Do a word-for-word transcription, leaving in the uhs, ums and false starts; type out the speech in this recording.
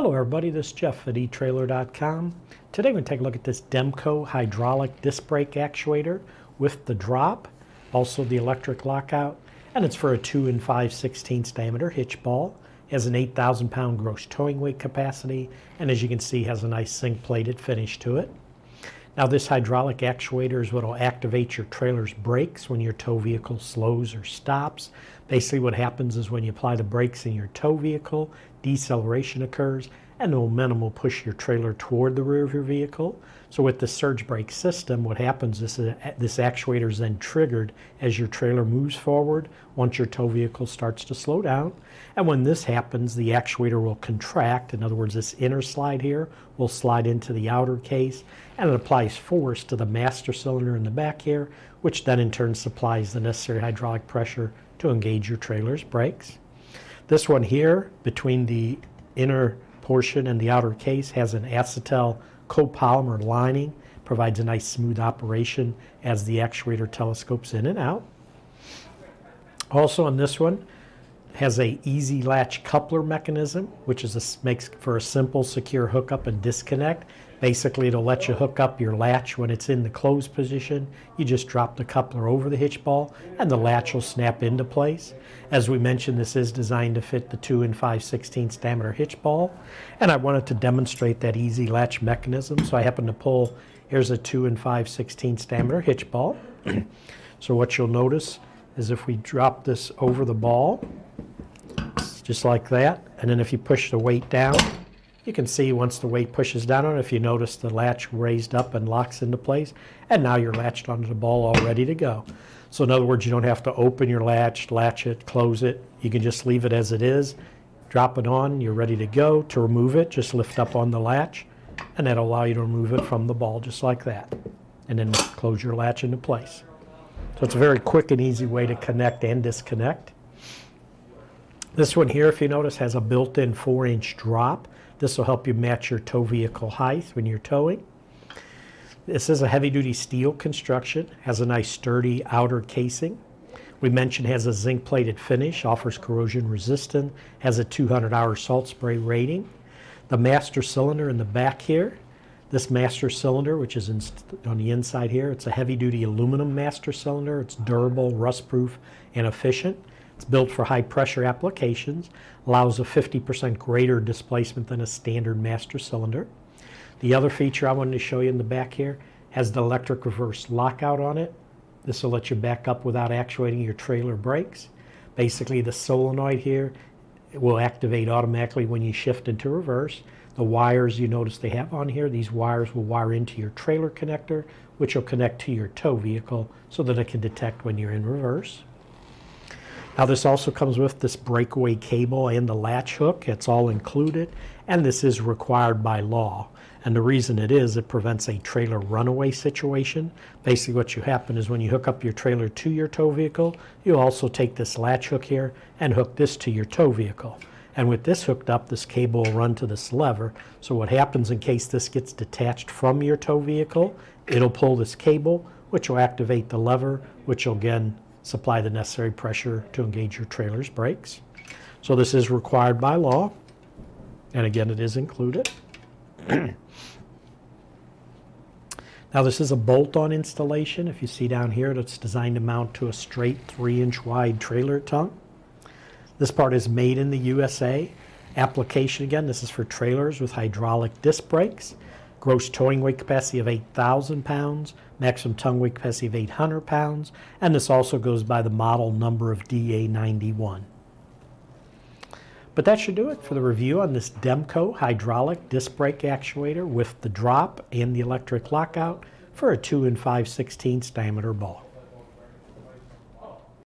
Hello everybody, this is Jeff at e Trailer dot com. Today we're going to take a look at this Demco hydraulic disc brake actuator with the drop, also the electric lockout, and it's for a two and five sixteenths diameter hitch ball. It has an eight thousand pound gross towing weight capacity, and as you can see has a nice zinc plated finish to it. Now this hydraulic actuator is what will activate your trailer's brakes when your tow vehicle slows or stops. Basically what happens is when you apply the brakes in your tow vehicle, deceleration occurs and the momentum will push your trailer toward the rear of your vehicle. So with the surge brake system, what happens is this actuator is then triggered as your trailer moves forward once your tow vehicle starts to slow down. And when this happens, the actuator will contract. In other words, this inner slide here will slide into the outer case, and it applies force to the master cylinder in the back here, which then in turn supplies the necessary hydraulic pressure to engage your trailer's brakes. This one here, between the inner portion and the outer case, has an acetyl copolymer lining, provides a nice smooth operation as the actuator telescopes in and out. Also on this one, has a easy latch coupler mechanism, which is a, makes for a simple, secure hookup and disconnect. Basically, it'll let you hook up your latch when it's in the closed position. You just drop the coupler over the hitch ball, and the latch will snap into place. As we mentioned, this is designed to fit the two and five sixteenths diameter hitch ball, and I wanted to demonstrate that easy latch mechanism, so I happened to pull, here's a two and five sixteenths diameter hitch ball. So what you'll notice is if we drop this over the ball, just like that, and then if you push the weight down, you can see once the weight pushes down on it, if you notice the latch raised up and locks into place, and now you're latched onto the ball all ready to go. So in other words, you don't have to open your latch, latch it, close it. You can just leave it as it is, drop it on, you're ready to go. To remove it, just lift up on the latch, and that'll allow you to remove it from the ball just like that, and then close your latch into place. So it's a very quick and easy way to connect and disconnect. This one here, if you notice, has a built-in four inch drop. This will help you match your tow vehicle height when you're towing. This is a heavy-duty steel construction, has a nice sturdy outer casing. We mentioned has a zinc-plated finish, offers corrosion resistance, has a two hundred hour salt spray rating. The master cylinder in the back here, this master cylinder, which is in, on the inside here, it's a heavy-duty aluminum master cylinder. It's durable, rust-proof, and efficient. It's built for high-pressure applications, allows a fifty percent greater displacement than a standard master cylinder. The other feature I wanted to show you in the back here has the electric reverse lockout on it. This will let you back up without actuating your trailer brakes. Basically, the solenoid here, it will activate automatically when you shift into reverse. The wires you notice they have on here, these wires will wire into your trailer connector, which will connect to your tow vehicle so that it can detect when you're in reverse. Now this also comes with this breakaway cable and the latch hook. It's all included, and this is required by law. And the reason it is, it prevents a trailer runaway situation. Basically what you happen is when you hook up your trailer to your tow vehicle, you also take this latch hook here and hook this to your tow vehicle. And with this hooked up, this cable will run to this lever. So what happens in case this gets detached from your tow vehicle, it'll pull this cable, which will activate the lever, which will again supply the necessary pressure to engage your trailer's brakes. So this is required by law, and again it is included. Now this is a bolt-on installation. If you see down here, it's designed to mount to a straight three inch wide trailer tongue. This part is made in the U S A. Application, again, this is for trailers with hydraulic disc brakes. Gross towing weight capacity of eight thousand pounds, maximum tongue weight capacity of eight hundred pounds, and this also goes by the model number of D A ninety-one. But that should do it for the review on this Demco hydraulic disc brake actuator with the drop and the electric lockout for a two and five sixteenths diameter ball.